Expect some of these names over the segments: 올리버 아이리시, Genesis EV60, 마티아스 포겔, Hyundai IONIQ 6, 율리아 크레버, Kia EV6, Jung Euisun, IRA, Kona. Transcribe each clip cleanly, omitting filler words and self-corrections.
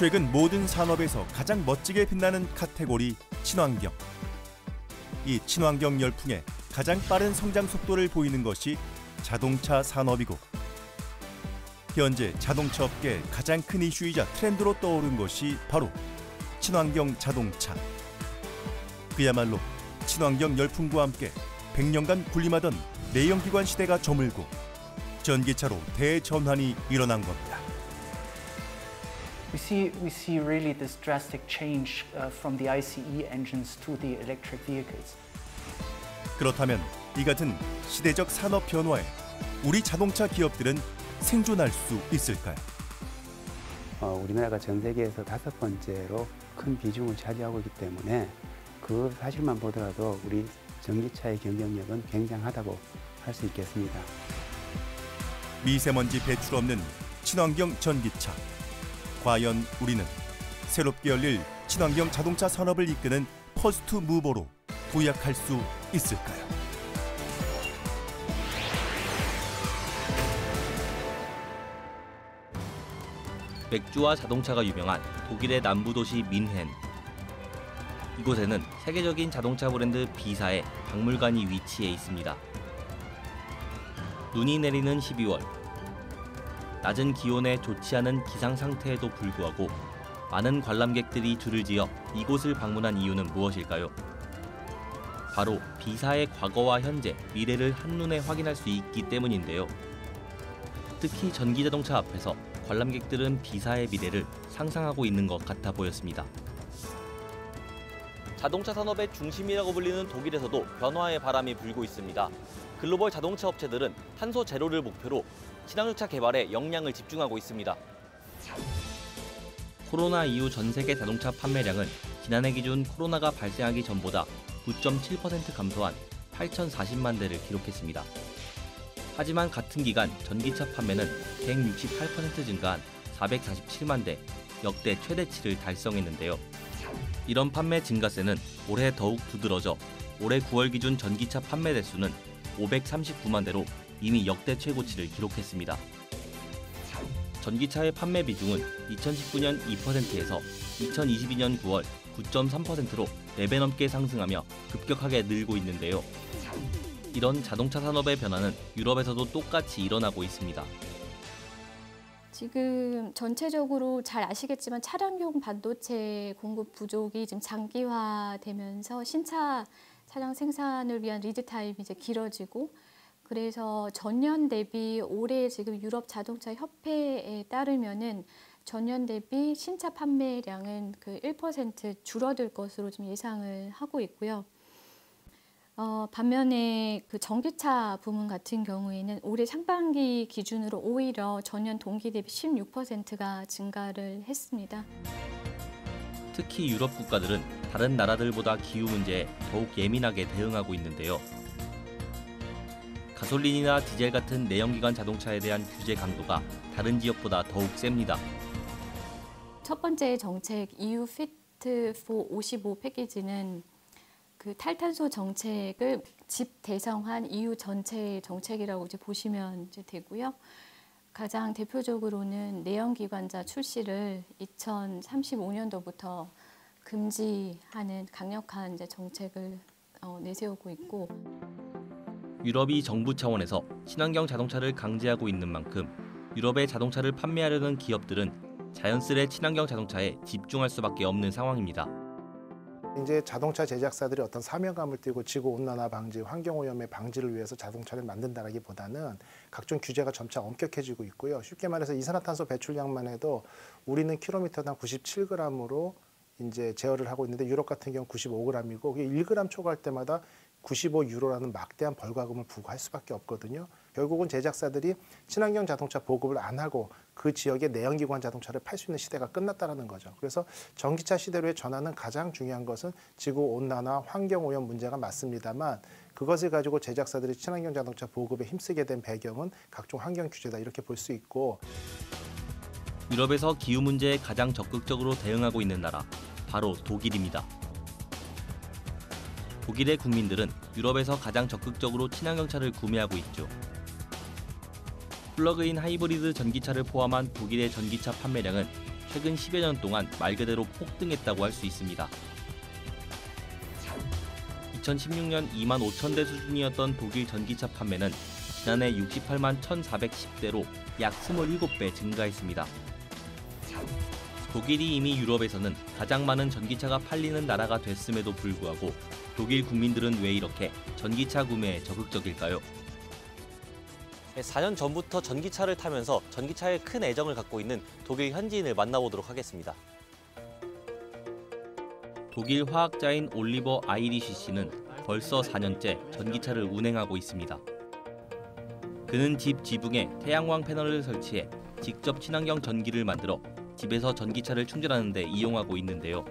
최근 모든 산업에서 가장 멋지게 빛나는 카테고리 친환경. 이 친환경 열풍에 가장 빠른 성장 속도를 보이는 것이 자동차 산업이고, 현재 자동차 업계의 가장 큰 이슈이자 트렌드로 떠오른 것이 바로 친환경 자동차. 그야말로 친환경 열풍과 함께 100년간 군림하던 내연기관 시대가 저물고 전기차로 대전환이 일어난 겁니다. We see really this drastic change from the ICE engines to the electric vehicles. 그렇다면 이 같은 시대적 산업 변화에 우리 자동차 기업들은 생존할 수 있을까요? 우리나라가 전 세계에서 5번째로 큰 비중을 차지하고 있기 때문에 그 사실만 보더라도 우리 전기차의 경쟁력은 굉장하다고 할 수 있겠습니다. 미세먼지 배출 없는 친환경 전기차. 과연 우리는 새롭게 열릴 친환경 자동차 산업을 이끄는 퍼스트 무버로 도약할 수 있을까요? 맥주와 자동차가 유명한 독일의 남부도시 민헨. 이곳에는 세계적인 자동차 브랜드 B사의 박물관이 위치해 있습니다. 눈이 내리는 12월, 낮은 기온에 좋지 않은 기상 상태에도 불구하고 많은 관람객들이 줄을 지어 이곳을 방문한 이유는 무엇일까요? 바로 B사의 과거와 현재, 미래를 한눈에 확인할 수 있기 때문인데요. 특히 전기자동차 앞에서 관람객들은 B사의 미래를 상상하고 있는 것 같아 보였습니다. 자동차 산업의 중심이라고 불리는 독일에서도 변화의 바람이 불고 있습니다. 글로벌 자동차 업체들은 탄소 제로를 목표로 친환경차 개발에 역량을 집중하고 있습니다. 코로나 이후 전 세계 자동차 판매량은 지난해 기준 코로나가 발생하기 전보다 9.7% 감소한 8,040만 대를 기록했습니다. 하지만 같은 기간 전기차 판매는 168% 증가한 447만 대, 역대 최대치를 달성했는데요. 이런 판매 증가세는 올해 더욱 두드러져 올해 9월 기준 전기차 판매 대수는 539만 대로 이미 역대 최고치를 기록했습니다. 전기차의 판매 비중은 2019년 2%에서 2022년 9월 9.3%로 4배 넘게 상승하며 급격하게 늘고 있는데요. 이런 자동차 산업의 변화는 유럽에서도 똑같이 일어나고 있습니다. 지금 전체적으로 잘 아시겠지만 차량용 반도체 공급 부족이 지금 장기화되면서 신차 차량 생산을 위한 리드타임이 이제 길어지고, 그래서 전년 대비 올해 지금 유럽 자동차 협회에 따르면은 전년 대비 신차 판매량은 그 1% 줄어들 것으로 좀 예상을 하고 있고요. 반면에 그 전기차 부문 같은 경우에는 올해 상반기 기준으로 오히려 전년 동기 대비 16%가 증가를 했습니다. 특히 유럽 국가들은 다른 나라들보다 기후 문제에 더욱 예민하게 대응하고 있는데요. 가솔린이나 디젤 같은 내연기관 자동차에 대한 규제 강도가 다른 지역보다 더욱 셉니다. 첫 번째 정책 EU Fit for 55 패키지는 그 탈탄소 정책을 집 대상화한 EU 전체 정책이라고 이제 보시면 이제 되고요. 가장 대표적으로는 내연기관차 출시를 2035년도부터 금지하는 강력한 이제 정책을 내세우고 있고, 유럽이 정부 차원에서 친환경 자동차를 강제하고 있는 만큼 유럽의 자동차를 판매하려는 기업들은 자연스레 친환경 자동차에 집중할 수밖에 없는 상황입니다. 이제 자동차 제작사들이 어떤 사명감을 띠고 지구온난화 방지, 환경오염의 방지를 위해서 자동차를 만든다라기보다는 각종 규제가 점차 엄격해지고 있고요. 쉽게 말해서 이산화탄소 배출량만 해도 우리는 킬로미터당 97g으로 이제 제어를 하고 있는데, 유럽 같은 경우 95g이고 1g 초과할 때마다 95유로라는 막대한 벌과금을 부과할 수밖에 없거든요. 결국은 제작사들이 친환경 자동차 보급을 안 하고 그 지역의 내연기관 자동차를 팔 수 있는 시대가 끝났다는 거죠. 그래서 전기차 시대로의 전환은 가장 중요한 것은 지구온난화, 환경오염 문제가 맞습니다만, 그것을 가지고 제작사들이 친환경 자동차 보급에 힘쓰게 된 배경은 각종 환경 규제다, 이렇게 볼 수 있고. 유럽에서 기후 문제에 가장 적극적으로 대응하고 있는 나라, 바로 독일입니다. 독일의 국민들은 유럽에서 가장 적극적으로 친환경차를 구매하고 있죠. 플러그인 하이브리드 전기차를 포함한 독일의 전기차 판매량은 최근 10여 년 동안 말 그대로 폭등했다고 할 수 있습니다. 2016년 25,000대 수준이었던 독일 전기차 판매는 지난해 68만 1,410대로 약 27배 증가했습니다. 독일이 이미 유럽에서는 가장 많은 전기차가 팔리는 나라가 됐음에도 불구하고 독일 국민들은 왜 이렇게 전기차 구매에 적극적일까요? 4년 전부터 전기차를 타면서 전기차에 큰 애정을 갖고 있는 독일 현지인을 만나보도록 하겠습니다. 독일 화학자인 올리버 아이리시 씨는 벌써 4년째 전기차를 운행하고 있습니다. 그는 집 지붕에 태양광 패널을 설치해 직접 친환경 전기를 만들어 집에서 전기차를 충전하는 데 이용하고 있는데요.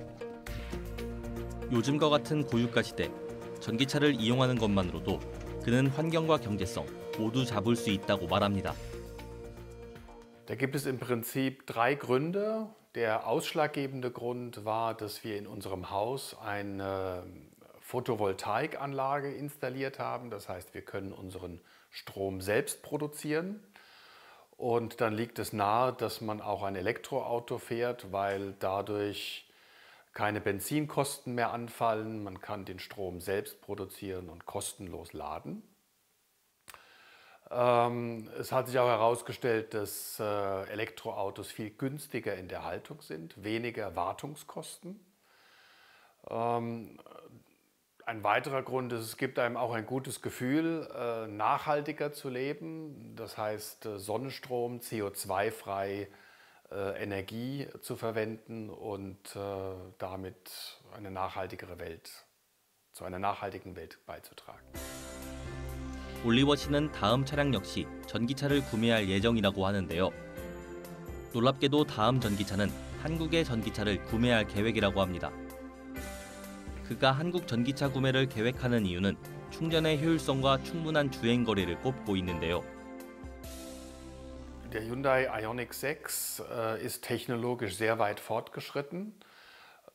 요즘과 같은 고유가 시대, 전기차를 이용하는 것만으로도 그는 환경과 경제성 모두 잡을 수 있다고 말합니다. Da gibt es im Prinzip drei Gründe. Der ausschlaggebende Grund war, dass wir in unserem Haus eine Photovoltaikanlage installiert haben. Das heißt, wir können unseren Strom selbst produzieren. Und dann liegt es nahe, dass man auch ein Elektroauto fährt, weil dadurch keine Benzinkosten mehr anfallen. Man kann den Strom selbst produzieren und kostenlos laden. Es hat sich auch herausgestellt, dass Elektroautos viel günstiger in der Haltung sind, weniger Wartungskosten. Ein weiterer Grund ist, es gibt einem auch ein gutes Gefühl, nachhaltiger zu leben. Das heißt, Sonnenstrom, CO2-frei Energie zu verwenden und damit eine nachhaltigere Welt, zu einer nachhaltigen Welt beizutragen. 올리버 씨는 다음 차량 역시 전기차를 구매할 예정이라고 하는데요. 놀랍게도 다음 전기차는 한국의 전기차를 구매할 계획이라고 합니다. 그가 한국 전기차 구매를 계획하는 이유는 충전의 효율성과 충분한 주행 거리를 꼽고 있는데요. Der Hyundai IONIQ 6 ist technologisch sehr weit fortgeschritten.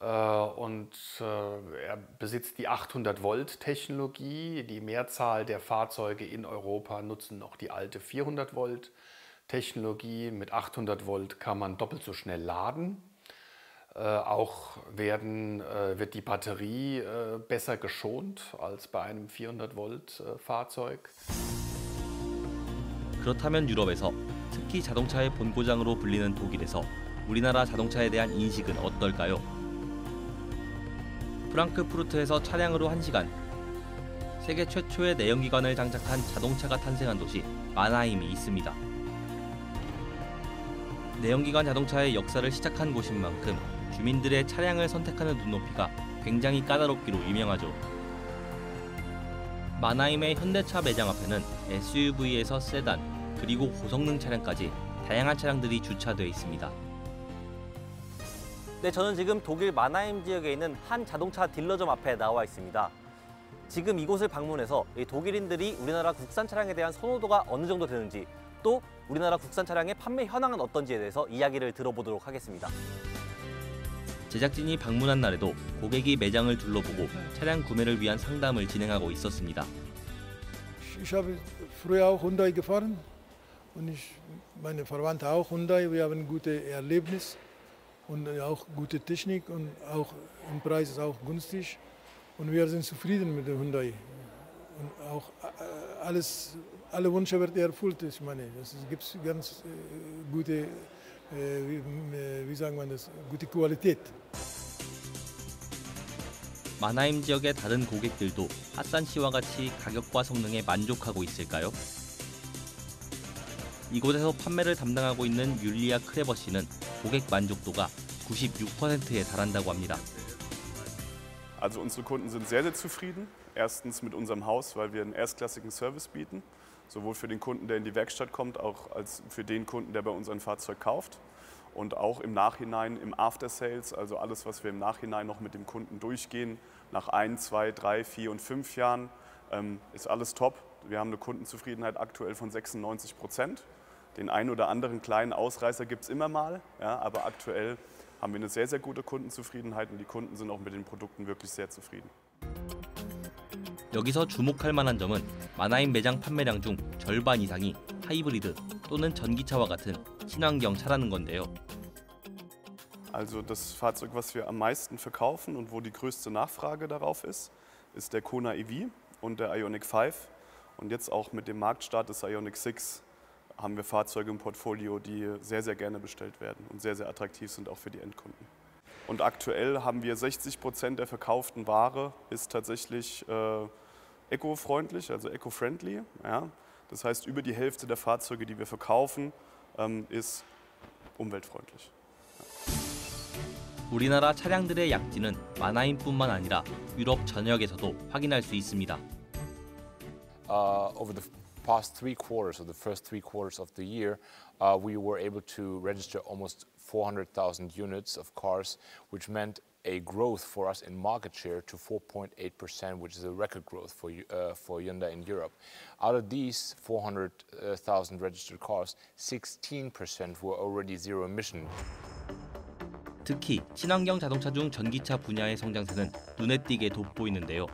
Und er besitzt die 800-Volt-Technologie. Die Mehrzahl der Fahrzeuge in Europa nutzen noch die alte 400-Volt-Technologie. Mit 800 Volt kann man doppelt so schnell laden. Auch wird die Batterie besser geschont als bei einem 400-Volt-Fahrzeug. 그렇다면 유럽에서, 특히 자동차의 본고장으로 불리는 독일에서 우리나라 자동차에 대한 인식은 어떨까요? 프랑크푸르트에서 차량으로 1시간, 세계 최초의 내연기관을 장착한 자동차가 탄생한 도시 마나임이 있습니다. 내연기관 자동차의 역사를 시작한 곳인 만큼 주민들의 차량을 선택하는 눈높이가 굉장히 까다롭기로 유명하죠. 마나임의 현대차 매장 앞에는 SUV에서 세단, 그리고 고성능 차량까지 다양한 차량들이 주차돼 있습니다. 네, 저는 지금 독일 마나임 지역에 있는 한 자동차 딜러점 앞에 나와 있습니다. 지금 이곳을 방문해서 독일인들이 우리나라 국산 차량에 대한 선호도가 어느 정도 되는지, 또 우리나라 국산 차량의 판매 현황은 어떤지에 대해서 이야기를 들어보도록 하겠습니다. 제작진이 방문한 날에도 고객이 매장을 둘러보고 차량 구매를 위한 상담을 진행하고 있었습니다. Ich habe früher auch Hyundai gefahren und meine Verwandte auch Hyundai. Wir haben gute Erlebnis. Und auch gute Technik und auch im Preis ist auch günstig und wir sind zufrieden mit dem Hyundai und auch alle Wünsche werden erfüllt. Ich meine, es gibt ganz gute, wie sagen wir das, gute Qualität. 마나임 지역의 다른 고객들도 핫산 씨와 같이 가격과 성능에 만족하고 있을까요? 이곳에서 판매를 담당하고 있는 율리아 크레버 씨는 고객 만족도가 96%에 달한다고 합니다. Also unsere Kunden sind sehr sehr zufrieden. Erstens mit unserem Haus, weil wir einen erstklassigen Service bieten, sowohl für den Kunden, der in die Werkstatt kommt, auch als für den Kunden, der bei uns ein Fahrzeug kauft und auch im Nachhinein im After Sales, also alles was wir im Nachhinein noch mit dem Kunden durchgehen, nach 1, 2, 3, 4 und 5 Jahren ist alles top. Wir haben eine Kundenzufriedenheit aktuell von 96%. Den einen oder anderen kleinen Ausreißer gibt es immer mal, ja, aber aktuell haben wir eine sehr, sehr gute Kundenzufriedenheit und die Kunden sind auch mit den Produkten wirklich sehr zufrieden. 여기서 주목할 만한 점은 마나임 매장 판매량 중 절반 이상이 하이브리드 또는 전기차와 같은 친환경 차라는 건데요. Also das Fahrzeug, was wir am meisten verkaufen und wo die größte Nachfrage darauf ist, ist der Kona EV und der IONIQ 5. Und jetzt auch mit dem Marktstart des IONIQ 6 haben wir Fahrzeuge im Portfolio, die sehr, sehr gerne bestellt werden und sehr, sehr attraktiv sind auch für die Endkunden. Und aktuell haben wir 60% der verkauften Ware ist tatsächlich ecofreundlich, also eco-friendly. Ja. Das heißt, über die Hälfte der Fahrzeuge, die wir verkaufen, ist umweltfreundlich. 우리나라 차량들의 약진은 마나임뿐만 아니라 유럽 전역에서도 확인할 수 있습니다. Over the past three quarters, or the first three quarters of the year, we were able to register almost 400,000 units of cars, which meant a growth for us in market share to 4.8%, which is a record growth for Hyundai in Europe. Out of these 400,000 registered cars, 16% were already zero emission. 특히 친환경 자동차 중 전기차 분야의 성장세는 눈에 띄게 돋보이는데요.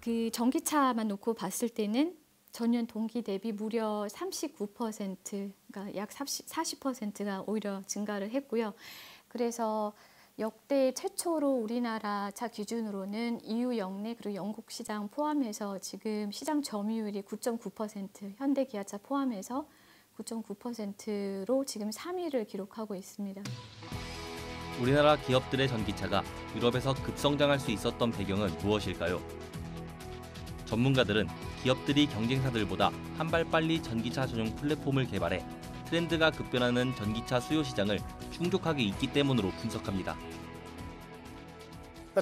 그 전기차만 놓고 봤을 때는 전년 동기 대비 무려 39%, 그러니까 약 40%가 오히려 증가를 했고요. 그래서 역대 최초로 우리나라 차 기준으로는 EU 영내 그리고 영국 시장 포함해서 지금 시장 점유율이 9.9%, 현대 기아차 포함해서 9.9%로 지금 3위를 기록하고 있습니다. 우리나라 기업들의 전기차가 유럽에서 급성장할 수 있었던 배경은 무엇일까요? 전문가들은 기업들이 경쟁사들보다 한 발 빨리 전기차 전용 플랫폼을 개발해 트렌드가 급변하는 전기차 수요 시장을 충족하기 있기 때문으로 분석합니다.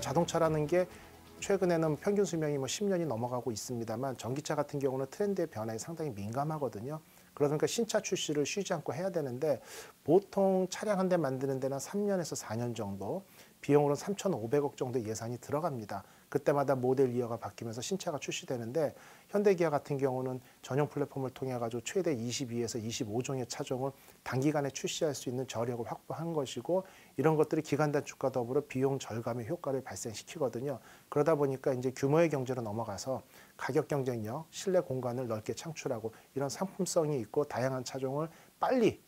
자동차라는 게 최근에는 평균 수명이 10년이 넘어가고 있습니다만 전기차 같은 경우는 트렌드의 변화에 상당히 민감하거든요. 그러니까 신차 출시를 쉬지 않고 해야 되는데 보통 차량 한 대 만드는 데는 3년에서 4년 정도, 비용으로는 3,500억 정도 예산이 들어갑니다. 그때마다 모델 이어가 바뀌면서 신차가 출시되는데 현대기아 같은 경우는 전용 플랫폼을 통해 가지고 최대 22에서 25종의 차종을 단기간에 출시할 수 있는 저력을 확보한 것이고 이런 것들이 기간 단축과 더불어 비용 절감의 효과를 발생시키거든요. 그러다 보니까 이제 규모의 경제로 넘어가서 가격 경쟁력, 실내 공간을 넓게 창출하고 이런 상품성이 있고 다양한 차종을 빨리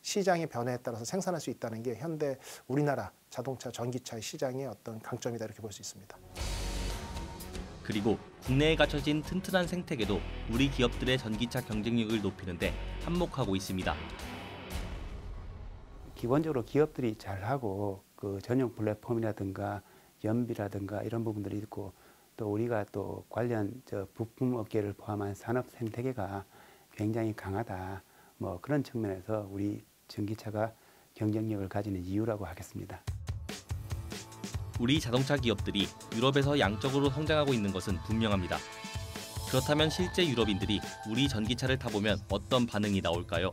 시장의 변화에 따라서 생산할 수 있다는 게 현대 우리나라 자동차, 전기차의 시장의 어떤 강점이다 이렇게 볼 수 있습니다. 그리고 국내에 갖춰진 튼튼한 생태계도 우리 기업들의 전기차 경쟁력을 높이는 데 한몫하고 있습니다. 기본적으로 기업들이 잘하고 그 전용 플랫폼이라든가 연비라든가 이런 부분들이 있고 또 우리가 또 관련 부품 업계를 포함한 산업 생태계가 굉장히 강하다. 뭐 그런 측면에서 우리 전기차가 경쟁력을 가지는 이유라고 하겠습니다. 우리 자동차 기업들이 유럽에서 양적으로 성장하고 있는 것은 분명합니다. 그렇다면 실제 유럽인들이 우리 전기차를 타보면 어떤 반응이 나올까요?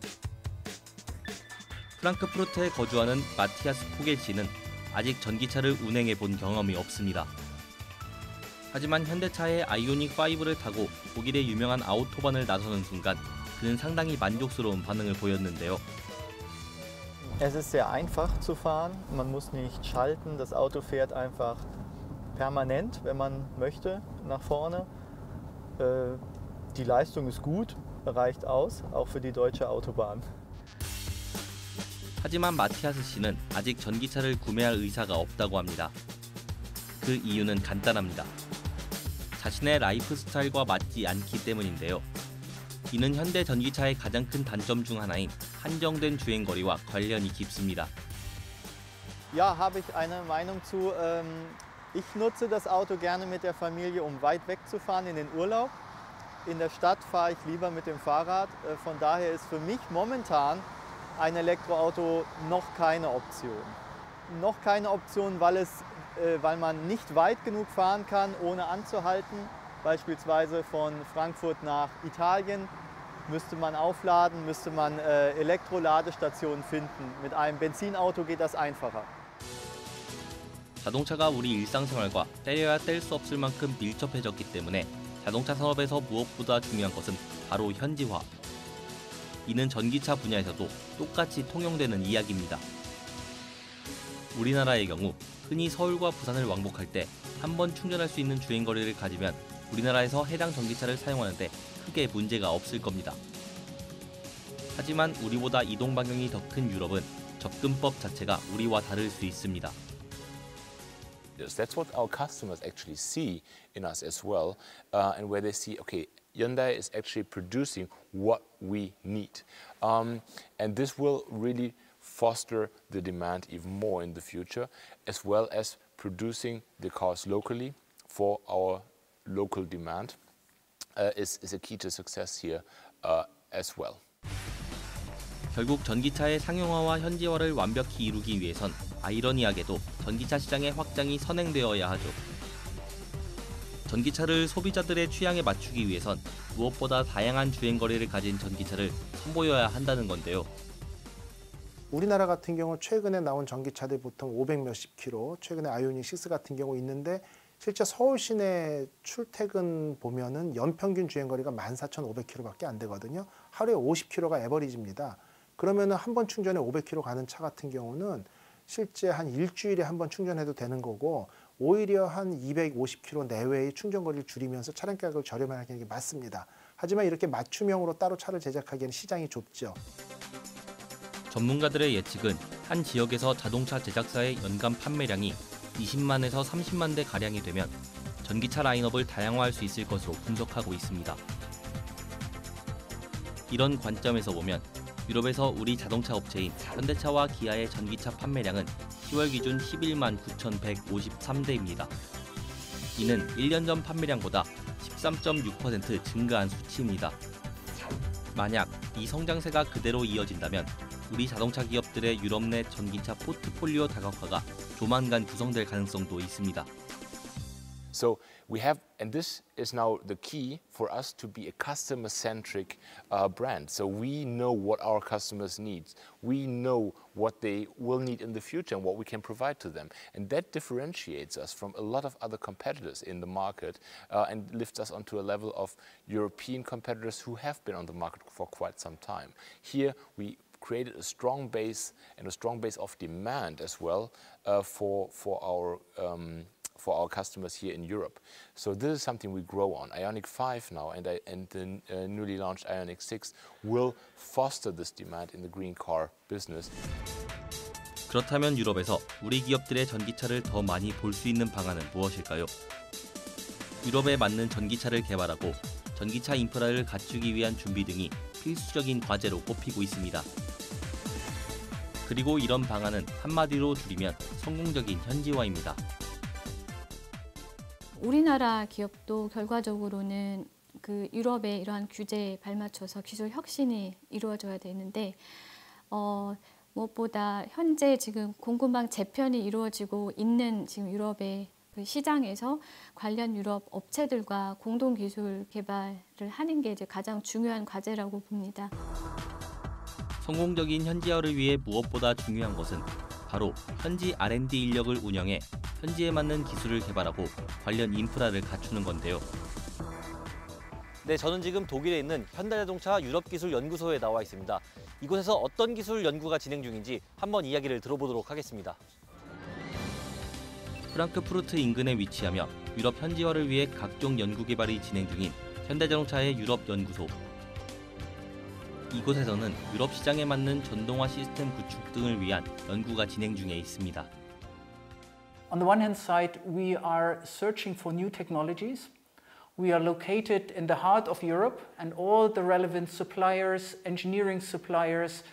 프랑크푸르트에 거주하는 마티아스 포겔 씨는 아직 전기차를 운행해 본 경험이 없습니다. 하지만 현대차의 아이오닉 5를 타고 독일의 유명한 아우토반을 나서는 순간 그는 상당히 만족스러운 반응을 보였는데요. Es ist sehr einfach zu fahren, man muss nicht schalten, das Auto fährt einfach permanent, wenn man möchte, nach vorne. Die Leistung ist gut, reicht aus, auch für die deutsche Autobahn. 하지만 마티아스 씨는 아직 전기차를 구매할 의사가 없다고 합니다. 그 이유는 간단합니다. 자신의 라이프 스타일과 맞지 않기 때문인데요. 이는 현대 전기차의 가장 큰 단점 중 하나인 한정된 주행 거리와 관련이 깊습니다. Ja, habe ich eine Meinung zu. Ich nutze das Auto gerne mit der Familie, um weit weg zu fahren in den Urlaub. In der Stadt fahre ich lieber mit dem Fahrrad. Von daher ist für mich momentan ein Elektroauto noch keine Option. Noch keine Option, weil man nicht weit genug fahren kann, ohne anzuhalten. Beispielsweise von Frankfurt nach Italien müsste man aufladen, müsste man Elektroladestationen finden. Mit einem Benzinauto geht das einfacher. 자동차가 우리 일상생활과 떼려야 뗄 수 없을 만큼 밀접해졌기 때문에 자동차 산업에서 무엇보다 중요한 것은 바로 현지화. 이는 전기차 분야에서도 똑같이 통용되는 이야기입니다. 우리나라의 경우 흔히 서울과 부산을 왕복할 때 한 번 충전할 수 있는 주행거리를 가지면 우리나라에서 해당 전기차를 사용하는데 크게 문제가 없을 겁니다. 하지만 우리보다 이동 반경이 더 큰 유럽은 접근법 자체가 우리와 다를 수 있습니다. That's what our customers actually see in us as well, and where they see, okay, Hyundai is actually producing what we need, and this will really foster the demand even more in the future, as well as producing the cars locally for our local demand is a key to success here as well. 결국 전기차의 상용화와 현지화를 완벽히 이루기 위해선 아이러니하게도 전기차 시장의 확장이 선행되어야 하죠. 전기차를 소비자들의 취향에 맞추기 위해선 무엇보다 다양한 주행 거리를 가진 전기차를 선보여야 한다는 건데요. 우리나라 같은 경우 최근에 나온 전기차들 보통 500몇십 km, 최근에 아이오닉 6 같은 경우 있는데 실제 서울 시내 출퇴근 보면은 연평균 주행 거리가 14,500km밖에 안 되거든요. 하루에 50km가 에버리지입니다. 그러면은 한 번 충전에 500km 가는 차 같은 경우는 실제 한 일주일에 한 번 충전해도 되는 거고, 오히려 한 250km 내외의 충전 거리를 줄이면서 차량 가격을 저렴하게 하는 게 맞습니다. 하지만 이렇게 맞춤형으로 따로 차를 제작하기에는 시장이 좁죠. 전문가들의 예측은 한 지역에서 자동차 제작사의 연간 판매량이 20만에서 30만 대 가량이 되면 전기차 라인업을 다양화할 수 있을 것으로 분석하고 있습니다. 이런 관점에서 보면 유럽에서 우리 자동차 업체인 현대차와 기아의 전기차 판매량은 10월 기준 11만 9,153대입니다. 이는 1년 전 판매량보다 13.6% 증가한 수치입니다. 만약 이 성장세가 그대로 이어진다면 우리 자동차 기업들의 유럽 내 전기차 포트폴리오 다각화가 조만간 구성될 가능성도 있습니다. So we have, and this is now the key for us to be a customer-centric brand. So we know what our customers need. We know what they will need in the future and what we can provide to them. And that differentiates us from a lot of other competitors in the market and lifts us onto a level of European competitors who have been on the market for quite some time. Here we created a strong base and a strong base of demand as well for our customers here in Europe. So this is something we grow on. IONIQ 5 now and the newly launched IONIQ 6 will foster this demand in the green car business. 그렇다면 유럽에서 우리 기업들의 전기차를 더 많이 볼 수 있는 방안은 무엇일까요? 유럽에 맞는 전기차를 개발하고 전기차 인프라를 갖추기 위한 준비 등이 필수적인 과제로 꼽히고 있습니다. 그리고 이런 방안은 한마디로 줄이면 성공적인 현지화입니다. 우리나라 기업도 결과적으로는 그 유럽의 이러한 규제에 발맞춰서 기술 혁신이 이루어져야 되는데 무엇보다 현재 지금 공급망 재편이 이루어지고 있는 지금 유럽의 그 시장에서 관련 유럽 업체들과 공동 기술 개발을 하는 게 이제 가장 중요한 과제라고 봅니다. 성공적인 현지화를 위해 무엇보다 중요한 것은 바로 현지 R&D 인력을 운영해 현지에 맞는 기술을 개발하고 관련 인프라를 갖추는 건데요. 네, 저는 지금 독일에 있는 현대자동차 유럽기술연구소에 나와 있습니다. 이곳에서 어떤 기술 연구가 진행 중인지 한번 이야기를 들어보도록 하겠습니다. 프랑크푸르트 인근에 위치하며 유럽 현지화를 위해 각종 연구개발이 진행 중인 현대자동차의 유럽연구소. 이곳에서는 유럽 시장에 맞는 전동화 시스템 구축 등을 위한 연구가 진행 중에 있습니다. On the one hand side, we are searching for new technologies. We are located in the heart of Europe and all the relevant suppliers, engineering suppliers,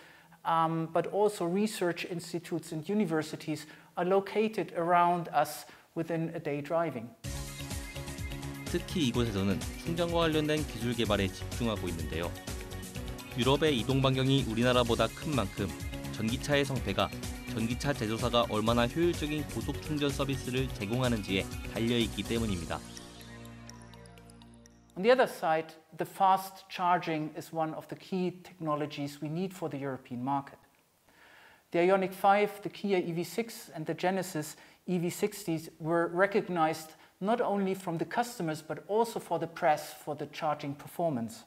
but also research institutes and universities are located around us within a day driving. 특히 이곳에서는 충전과 관련된 기술 개발에 집중하고 있는데요. 유럽의 이동 반경이 우리나라보다 큰 만큼 전기차의 성패가 전기차 제조사가 얼마나 효율적인 고속 충전 서비스를 제공하는지에 달려 있기 때문입니다. On the other side, the fast charging is one of the key technologies we need for the European market. The IONIQ 5, the Kia EV6 and the Genesis EV60s were recognized not only from the customers but also for the press for the charging performance.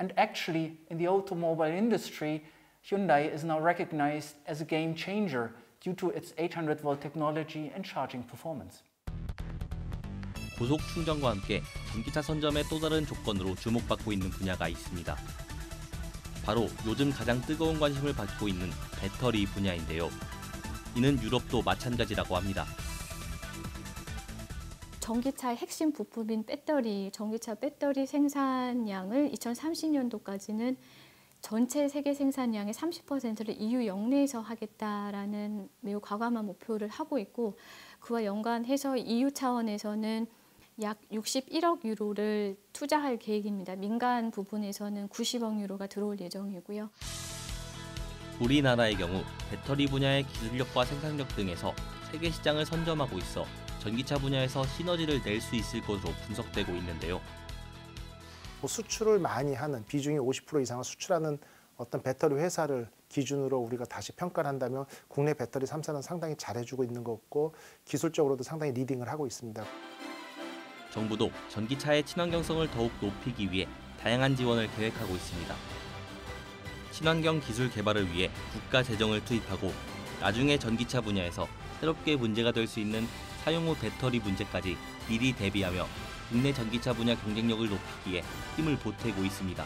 And actually in the automobile industry, Hyundai is now recognized as a game changer due to its 800V technology and charging performance. 고속 충전과 함께 전기차 선점의 또 다른 조건으로 주목받고 있는 분야가 있습니다. 바로 요즘 가장 뜨거운 관심을 받고 있는 배터리 분야인데요. 이는 유럽도 마찬가지라고 합니다. 전기차의 핵심 부품인 배터리, 전기차 배터리 생산량을 2030년도까지는 전체 세계 생산량의 30%를 EU 역내에서 하겠다라는 매우 과감한 목표를 하고 있고, 그와 연관해서 EU 차원에서는 약 61억 유로를 투자할 계획입니다. 민간 부분에서는 90억 유로가 들어올 예정이고요. 우리나라의 경우 배터리 분야의 기술력과 생산력 등에서 세계 시장을 선점하고 있어 전기차 분야에서 시너지를 낼 수 있을 것으로 분석되고 있는데요. 수출을 많이 하는, 비중이 50% 이상을 수출하는 어떤 배터리 회사를 기준으로 우리가 다시 평가를 한다면 국내 배터리 3사는 상당히 잘해주고 있는 것 같고, 기술적으로도 상당히 리딩을 하고 있습니다. 정부도 전기차의 친환경성을 더욱 높이기 위해 다양한 지원을 계획하고 있습니다. 친환경 기술 개발을 위해 국가 재정을 투입하고, 나중에 전기차 분야에서 새롭게 문제가 될 수 있는 사용 후 배터리 문제까지 미리 대비하며 국내 전기차 분야 경쟁력을 높이기에 힘을 보태고 있습니다.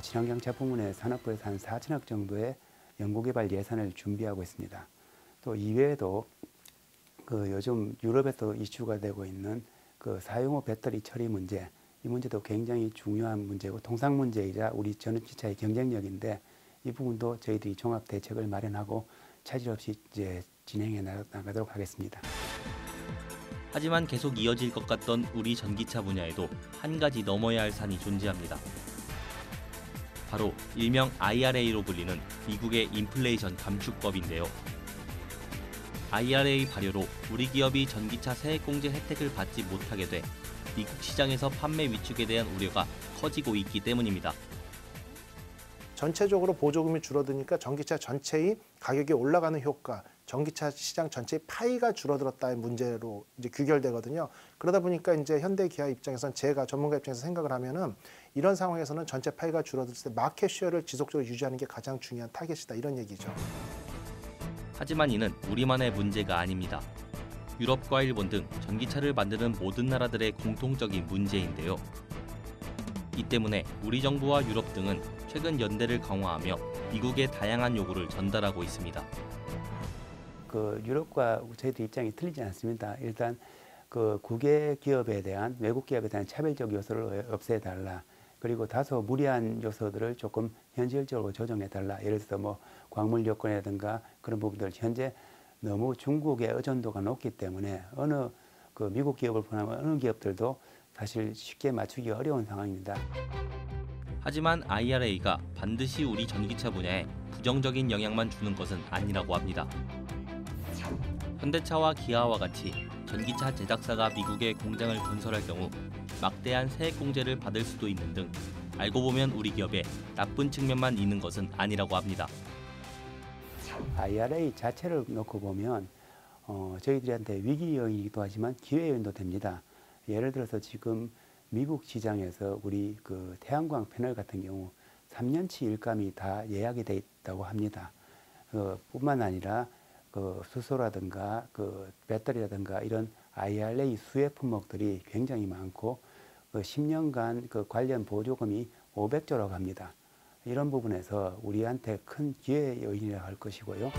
친환경 제품군의 산업부에서 한 4천억 정도의 연구개발 예산을 준비하고 있습니다. 또 이외에도 요즘 유럽에서 이슈가 되고 있는 사용 후 배터리 처리 문제, 이 문제도 굉장히 중요한 문제고 통상 문제이자 우리 전기차의 경쟁력인데, 이 부분도 저희들이 종합 대책을 마련하고 차질 없이 이제 진행해 나가도록 하겠습니다. 하지만 계속 이어질 것 같던 우리 전기차 분야에도 한 가지 넘어야 할 산이 존재합니다. 바로 일명 IRA로 불리는 미국의 인플레이션 감축법인데요. IRA 발효로 우리 기업이 전기차 세액공제 혜택을 받지 못하게 돼 미국 시장에서 판매 위축에 대한 우려가 커지고 있기 때문입니다. 전체적으로 보조금이 줄어드니까 전기차 전체의 가격이 올라가는 효과, 전기차 시장 전체의 파이가 줄어들었다는 문제로 이제 규결되거든요. 그러다 보니까 이제 현대 기아 입장에서는, 제가 전문가 입장에서 생각을 하면은, 이런 상황에서는 전체 파이가 줄어들었을 때 마켓 쉐어를 지속적으로 유지하는 게 가장 중요한 타겟이다, 이런 얘기죠. 하지만 이는 우리만의 문제가 아닙니다. 유럽과 일본 등 전기차를 만드는 모든 나라들의 공통적인 문제인데요. 이 때문에 우리 정부와 유럽 등은 최근 연대를 강화하며 미국의 다양한 요구를 전달하고 있습니다. 유럽과 저희들 입장이 틀리지 않습니다. 일단 국외 기업에 대한, 외국 기업에 대한 차별적 요소를 없애달라. 그리고 다소 무리한 요소들을 조금 현실적으로 조정해달라. 예를 들어서 광물 요건이라든가 그런 부분들, 현재 너무 중국의 의존도가 높기 때문에 어느 미국 기업을 포함한 어느 기업들도 사실 쉽게 맞추기 어려운 상황입니다. 하지만 IRA가 반드시 우리 전기차 분야에 부정적인 영향만 주는 것은 아니라고 합니다. 현대차와 기아와 같이 전기차 제작사가 미국에 공장을 건설할 경우 막대한 세액 공제를 받을 수도 있는 등 알고 보면 우리 기업에 나쁜 측면만 있는 것은 아니라고 합니다. IRA 자체를 놓고 보면 저희들한테 위기 요인이기도 하지만 기회 요인도 됩니다. 예를 들어서 지금 미국 시장에서 우리 태양광 패널 같은 경우 3년치 일감이 다 예약이 돼 있다고 합니다. 뿐만 아니라 수소라든가 배터리라든가 이런 IRA 수혜 품목들이 굉장히 많고 10년간 관련 보조금이 500조라고 합니다. 이런 부분에서 우리한테 큰 기회 요인이라고 할 것이고요.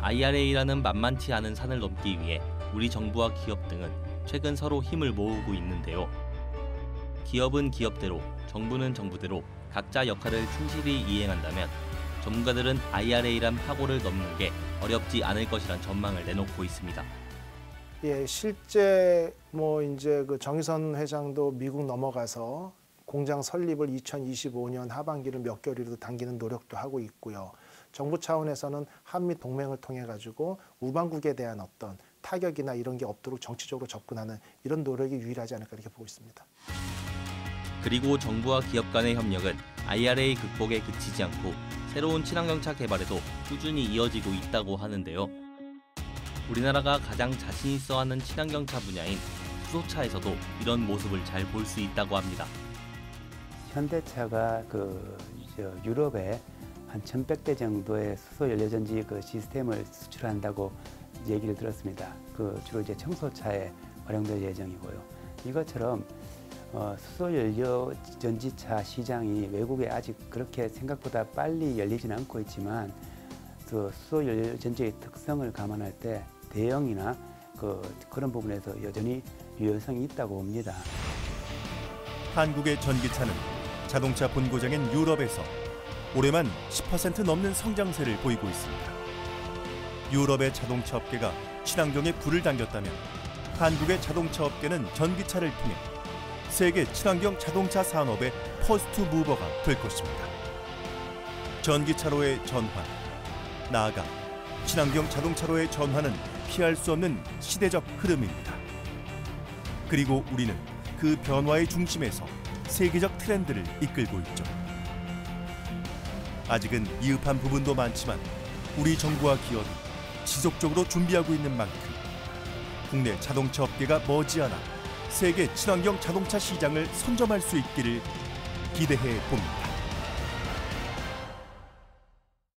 IRA라는 만만치 않은 산을 넘기 위해 우리 정부와 기업 등은 최근 서로 힘을 모으고 있는데요. 기업은 기업대로, 정부는 정부대로 각자 역할을 충실히 이행한다면 전문가들은 IRA란 파고를 넘는 게 어렵지 않을 것이란 전망을 내놓고 있습니다. 예, 실제 이제 정의선 회장도 미국 넘어가서 공장 설립을 2025년 하반기를 몇 개월이라도 당기는 노력도 하고 있고요. 정부 차원에서는 한미 동맹을 통해 가지고 우방국에 대한 어떤 타격이나 이런 게 없도록 정치적으로 접근하는 이런 노력이 유일하지 않을까, 이렇게 보고 있습니다. 그리고 정부와 기업 간의 협력은 IRA 극복에 그치지 않고 새로운 친환경차 개발에도 꾸준히 이어지고 있다고 하는데요. 우리나라가 가장 자신 있어 하는 친환경차 분야인 수소차에서도 이런 모습을 잘 볼 수 있다고 합니다. 현대차가 유럽에 한 1,100대 정도의 수소 연료전지 시스템을 수출한다고 얘기를 들었습니다. 주로 이제 청소차에 활용될 예정이고요. 이것처럼 수소연료 전지차 시장이 외국에 아직 그렇게 생각보다 빨리 열리지는 않고 있지만 그 수소연료 전지의 특성을 감안할 때 대형이나 그런 부분에서 여전히 유효성이 있다고 봅니다. 한국의 전기차는 자동차 본고장인 유럽에서 올해만 10% 넘는 성장세를 보이고 있습니다. 유럽의 자동차 업계가 친환경에 불을 당겼다면 한국의 자동차 업계는 전기차를 통해 세계 친환경 자동차 산업의 퍼스트 무버가 될 것입니다. 전기차로의 전환, 나아가 친환경 자동차로의 전환은 피할 수 없는 시대적 흐름입니다. 그리고 우리는 그 변화의 중심에서 세계적 트렌드를 이끌고 있죠. 아직은 미흡한 부분도 많지만 우리 정부와 기업이 지속적으로 준비하고 있는 만큼 국내 자동차 업계가 머지않아 세계 친환경 자동차 시장을 선점할 수 있기를 기대해 봅니다.